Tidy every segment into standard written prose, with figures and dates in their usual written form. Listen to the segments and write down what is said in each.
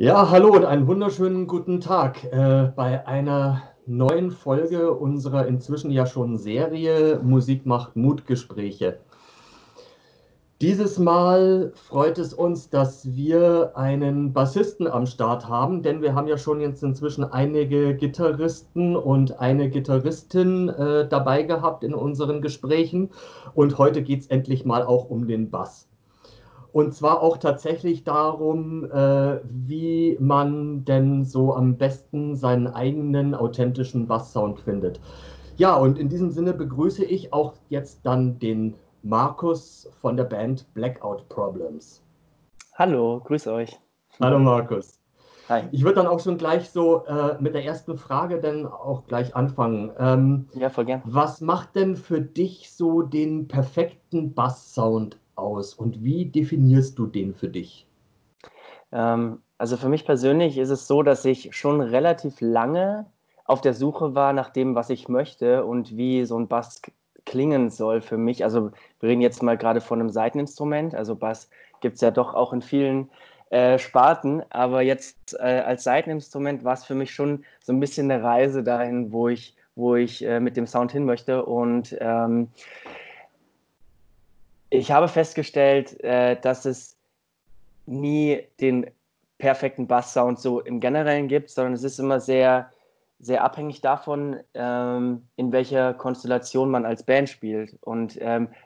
Ja, hallo und einen wunderschönen guten Tag bei einer neuen Folge unserer inzwischen ja schon Serie Musik Macht Mut Gespräche. Dieses Mal freut es uns, dass wir einen Bassisten am Start haben, denn wir haben ja schon jetzt inzwischen einige Gitarristen und eine Gitarristin dabei gehabt in unseren Gesprächen. Und heute geht es endlich mal auch um den Bass. Und zwar auch tatsächlich darum, wie man denn so am besten seinen eigenen authentischen Basssound findet. Ja, und in diesem Sinne begrüße ich auch jetzt dann den Markus von der Band Blackout Problems. Hallo, grüß euch. Hallo Markus. Hi. Ich würde dann auch schon gleich so mit der ersten Frage dann auch gleich anfangen. Ja, voll gern. Was macht denn für dich so den perfekten Bass-Sound aus und wie definierst du den für dich? Also für mich persönlich ist es so, dass ich schon relativ lange auf der Suche war nach dem, was ich möchte und wie so ein Bass klingen soll für mich. Also wir reden jetzt mal gerade von einem Saiteninstrument, also Bass gibt es ja doch auch in vielen Sparten, aber jetzt als Saiteninstrument war es für mich schon so ein bisschen eine Reise dahin, wo ich mit dem Sound hin möchte, und ich habe festgestellt, dass es nie den perfekten Bass-Sound so im Generellen gibt, sondern es ist immer sehr sehr abhängig davon, in welcher Konstellation man als Band spielt und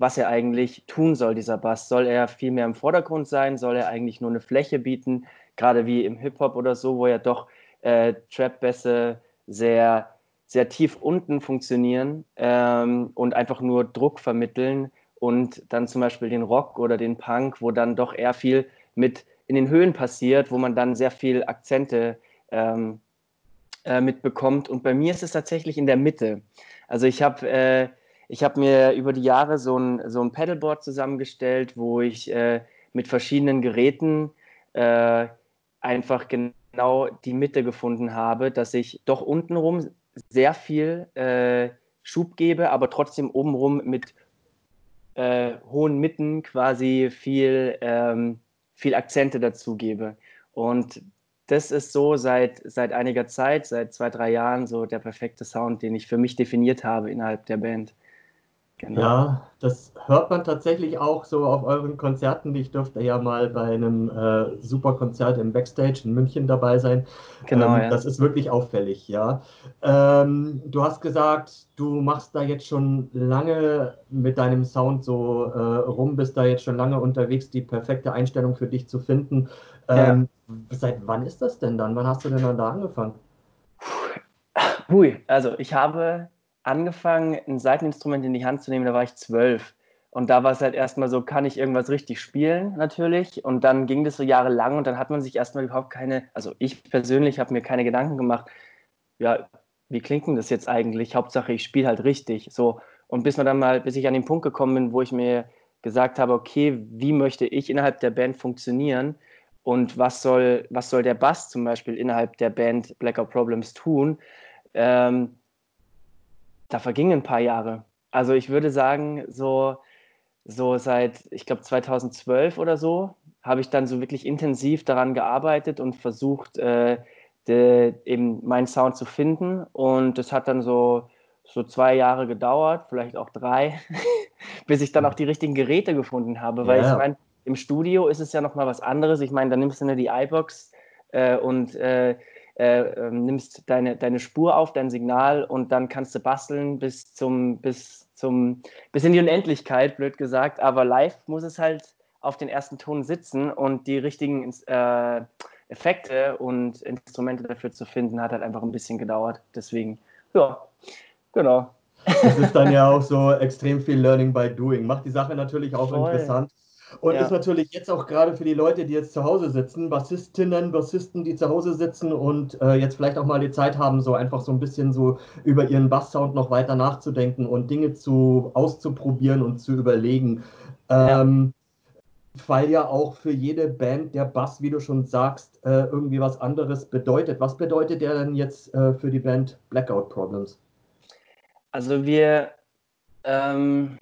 was er eigentlich tun soll, dieser Bass. Soll er viel mehr im Vordergrund sein? Soll er eigentlich nur eine Fläche bieten? Gerade wie im Hip-Hop oder so, wo ja doch Trap-Bässe sehr, sehr tief unten funktionieren und einfach nur Druck vermitteln. Und dann zum Beispiel den Rock oder den Punk, wo dann doch eher viel mit in den Höhen passiert, wo man dann sehr viel Akzente mitbekommt. Und bei mir ist es tatsächlich in der Mitte. Also ich hab mir über die Jahre so ein Pedalboard zusammengestellt, wo ich mit verschiedenen Geräten einfach genau die Mitte gefunden habe, dass ich doch untenrum sehr viel Schub gebe, aber trotzdem obenrum mit hohen Mitten quasi viel Akzente dazu gebe. Und das ist so seit einiger Zeit, seit 2-3 Jahren, so der perfekte Sound, den ich für mich definiert habe innerhalb der Band. Genau. Ja, das hört man tatsächlich auch so auf euren Konzerten. Ich durfte ja mal bei einem super Konzert im Backstage in München dabei sein. Genau, ja. Das ist wirklich auffällig, ja. Du hast gesagt, du machst da jetzt schon lange mit deinem Sound so rum, bist da jetzt schon lange unterwegs, die perfekte Einstellung für dich zu finden. Ja. Seit wann ist das denn dann? Wann hast du denn dann da angefangen? Ui, also ich habe angefangen, ein Saiteninstrument in die Hand zu nehmen, da war ich 12. Und da war es halt erstmal so, kann ich irgendwas richtig spielen, natürlich. Und dann ging das so jahrelang und dann hat man sich erstmal überhaupt keine, also ich persönlich habe mir keine Gedanken gemacht, ja, wie klingt denn das jetzt eigentlich? Hauptsache, ich spiele halt richtig. So. Und bis ich an den Punkt gekommen bin, wo ich mir gesagt habe, okay, wie möchte ich innerhalb der Band funktionieren? Und was soll der Bass zum Beispiel innerhalb der Band Blackout Problems tun? Da vergingen ein paar Jahre. Also ich würde sagen, so seit, ich glaube, 2012 oder so, habe ich dann so wirklich intensiv daran gearbeitet und versucht, eben meinen Sound zu finden. Und das hat dann so 2 Jahre gedauert, vielleicht auch 3, bis ich dann auch die richtigen Geräte gefunden habe. Weil ich meine, im Studio ist es ja nochmal was anderes. Ich meine, da nimmst du nur die iBox nimmst deine Spur auf, dein Signal, und dann kannst du basteln bis in die Unendlichkeit, blöd gesagt, aber live muss es halt auf den ersten Ton sitzen, und die richtigen Effekte und Instrumente dafür zu finden, hat halt einfach ein bisschen gedauert, deswegen, ja, genau. Das ist dann ja auch so extrem viel Learning by Doing, macht die Sache natürlich auch interessant. Und ist natürlich jetzt auch gerade für die Leute, die jetzt zu Hause sitzen, Bassistinnen, Bassisten, die zu Hause sitzen und jetzt vielleicht auch mal die Zeit haben, so einfach so ein bisschen so über ihren Basssound noch weiter nachzudenken und Dinge auszuprobieren und zu überlegen. Weil ja auch für jede Band der Bass, wie du schon sagst, irgendwie was anderes bedeutet. Was bedeutet der denn jetzt für die Band Blackout Problems? Also wir haben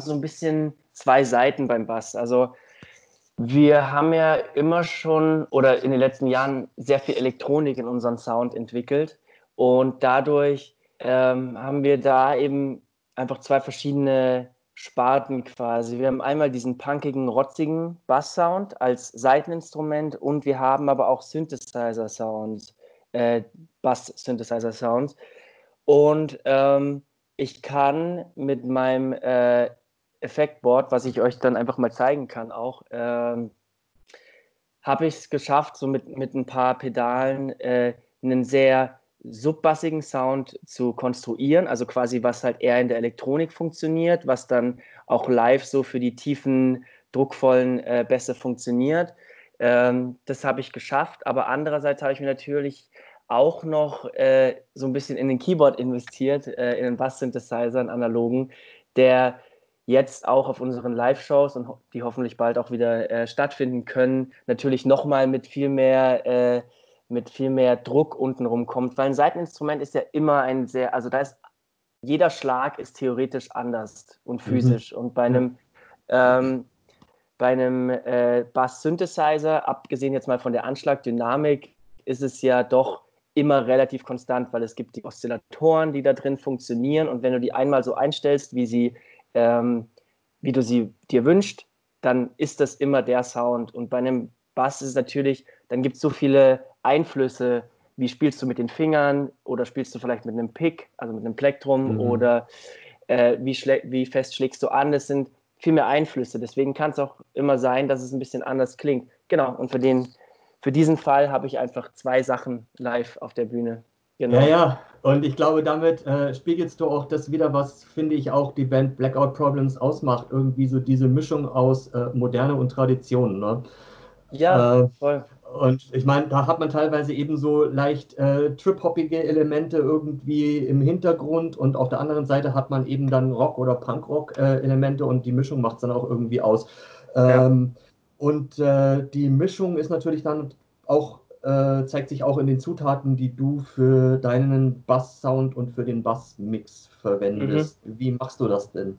so ein bisschen 2 Seiten beim Bass. Also Wir haben ja immer schon oder in den letzten Jahren sehr viel Elektronik in unseren Sound entwickelt und dadurch haben wir da eben einfach zwei verschiedene Sparten quasi. Wir haben einmal diesen punkigen, rotzigen Bass-Sound als Seiteninstrument und wir haben aber auch Synthesizer-Sounds, Bass-Synthesizer-Sounds. Und ich kann mit meinem Effektboard, was ich euch dann einfach mal zeigen kann auch, habe ich es geschafft, so mit ein paar Pedalen einen sehr subbassigen Sound zu konstruieren, also quasi was halt eher in der Elektronik funktioniert, was dann auch live so für die tiefen, druckvollen Bässe funktioniert. Das habe ich geschafft, aber andererseits habe ich mir natürlich auch noch so ein bisschen in den Keyboard investiert, in den Bass-Synthesizer, einen analogen, der jetzt auch auf unseren Live-Shows, und die hoffentlich bald auch wieder stattfinden können, natürlich nochmal mit viel mehr Druck untenrum kommt, weil ein Saiteninstrument ist ja immer ein sehr, also da ist jeder Schlag ist theoretisch anders und physisch und bei einem Bass-Synthesizer, abgesehen jetzt mal von der Anschlagdynamik, ist es ja doch immer relativ konstant, weil es gibt die Oszillatoren, die da drin funktionieren und wenn du die einmal so einstellst, wie du sie dir wünschst, dann ist das immer der Sound. Und bei einem Bass ist es natürlich, dann gibt es so viele Einflüsse, wie spielst du mit den Fingern oder spielst du vielleicht mit einem Pick, also mit einem Plektrum oder wie fest schlägst du an, das sind viel mehr Einflüsse, deswegen kann es auch immer sein, dass es ein bisschen anders klingt. Genau, und für diesen Fall habe ich einfach zwei Sachen live auf der Bühne. Genau. Ja, ja, und ich glaube, damit spiegelst du auch das wieder, was, finde ich, auch die Band Blackout Problems ausmacht, irgendwie so diese Mischung aus Moderne und Tradition, ne? Ja, voll. Und ich meine, da hat man teilweise eben so leicht trip-hoppige Elemente irgendwie im Hintergrund und auf der anderen Seite hat man eben dann Rock- oder Punk-Rock-Elemente und die Mischung macht es dann auch irgendwie aus. Ja. Und die Mischung ist natürlich dann auch, zeigt sich auch in den Zutaten, die du für deinen Bass-Sound und für den Bass-Mix verwendest. Mhm. Wie machst du das denn?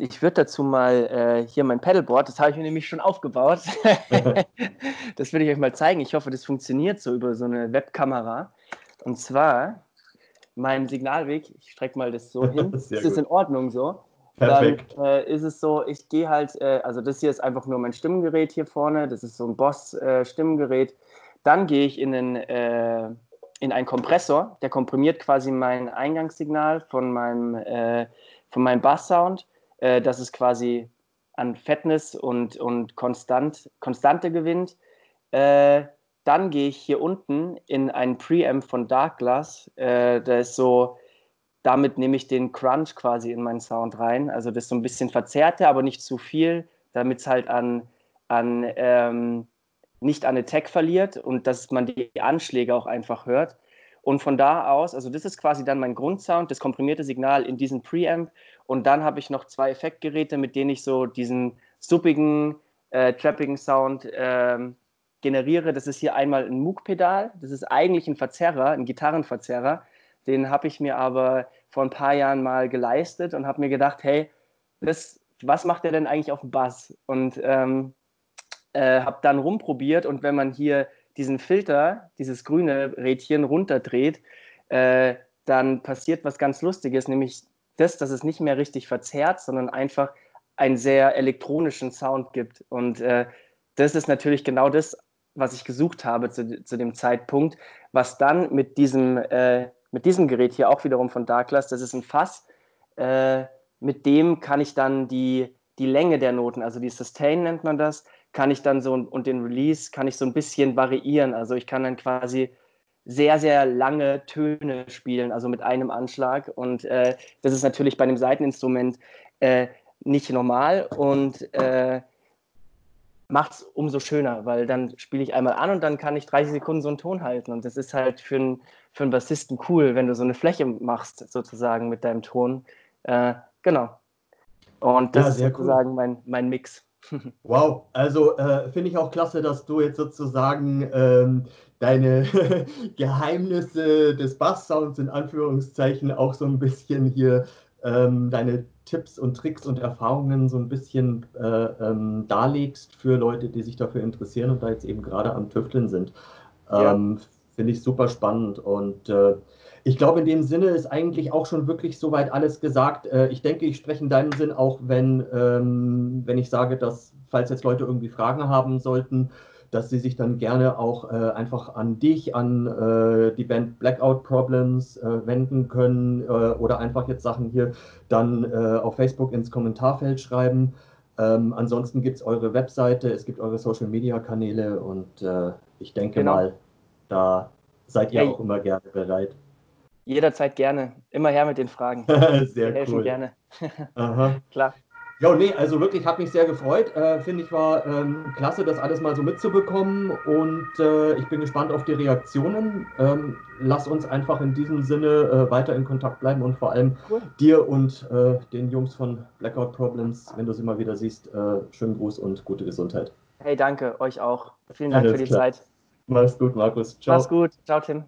Ich würde dazu mal hier mein Pedalboard, das habe ich mir nämlich schon aufgebaut, das will ich euch mal zeigen. Ich hoffe, das funktioniert so über so eine Webkamera. Und zwar mein Signalweg, ich strecke mal das so hin, das ist in Ordnung so. Perfekt. Dann ist es so, ich gehe halt, also das hier ist einfach nur mein Stimmgerät hier vorne, das ist so ein Boss Stimmgerät. Dann gehe ich in einen Kompressor, der komprimiert quasi mein Eingangssignal von meinem Bass-Sound, dass es quasi an Fatness und Konstante gewinnt. Dann gehe ich hier unten in einen Preamp von Darkglass. Da ist so, damit nehme ich den Crunch quasi in meinen Sound rein. Also das so ein bisschen verzerrte, aber nicht zu viel, damit es halt nicht an Attack verliert und dass man die Anschläge auch einfach hört. Und von da aus, also das ist quasi dann mein Grundsound, das komprimierte Signal in diesen Preamp. Und dann habe ich noch zwei Effektgeräte, mit denen ich so diesen suppigen, trappigen Sound generiere. Das ist hier einmal ein Moog-Pedal. Das ist eigentlich ein Verzerrer, ein Gitarrenverzerrer. Den habe ich mir aber vor ein paar Jahren mal geleistet und habe mir gedacht, hey, was macht der denn eigentlich auf dem Bass? Und habe dann rumprobiert und wenn man hier diesen Filter, dieses grüne Rädchen runterdreht, dann passiert was ganz Lustiges, nämlich dass es nicht mehr richtig verzerrt, sondern einfach einen sehr elektronischen Sound gibt. Und das ist natürlich genau das, was ich gesucht habe zu dem Zeitpunkt, was dann mit diesem Gerät hier auch wiederum von Darkglass, das ist ein Fass, mit dem kann ich dann die Länge der Noten, also die Sustain nennt man das, kann ich dann so und den Release kann ich so ein bisschen variieren. Also ich kann dann quasi sehr, sehr lange Töne spielen, also mit einem Anschlag. Und das ist natürlich bei einem Saiteninstrument nicht normal und macht es umso schöner, weil dann spiele ich einmal an und dann kann ich 30 Sekunden so einen Ton halten. Und das ist halt für einen Bassisten cool, wenn du so eine Fläche machst, sozusagen mit deinem Ton. Genau. Und das ist sozusagen cool. Mein Mix. Wow, also finde ich auch klasse, dass du jetzt sozusagen deine Geheimnisse des Bass-Sounds in Anführungszeichen auch so ein bisschen hier deine Tipps und Tricks und Erfahrungen so ein bisschen darlegst für Leute, die sich dafür interessieren und da jetzt eben gerade am Tüfteln sind. Ja. Finde ich super spannend und ich glaube, in dem Sinne ist eigentlich auch schon wirklich soweit alles gesagt. Ich denke, ich spreche in deinem Sinn auch, wenn ich sage, dass, falls jetzt Leute irgendwie Fragen haben sollten, dass sie sich dann gerne auch einfach an dich, an die Band Blackout Problems wenden können oder einfach jetzt Sachen hier dann auf Facebook ins Kommentarfeld schreiben. Ansonsten gibt es eure Webseite, es gibt eure Social-Media-Kanäle und ich denke mal, da seid ihr auch immer gerne bereit. Jederzeit gerne. Immer her mit den Fragen. Sehr cool. Helfen gerne. Aha. Klar. Ja, nee, also wirklich, hat mich sehr gefreut. Finde ich, war klasse, das alles mal so mitzubekommen und ich bin gespannt auf die Reaktionen. Lass uns einfach in diesem Sinne weiter in Kontakt bleiben und vor allem dir und den Jungs von Blackout Problems, wenn du sie mal wieder siehst, schönen Gruß und gute Gesundheit. Hey, danke, euch auch. Vielen Dank für die Zeit. Mach's gut, Markus. Ciao. Mach's gut. Ciao, Tim.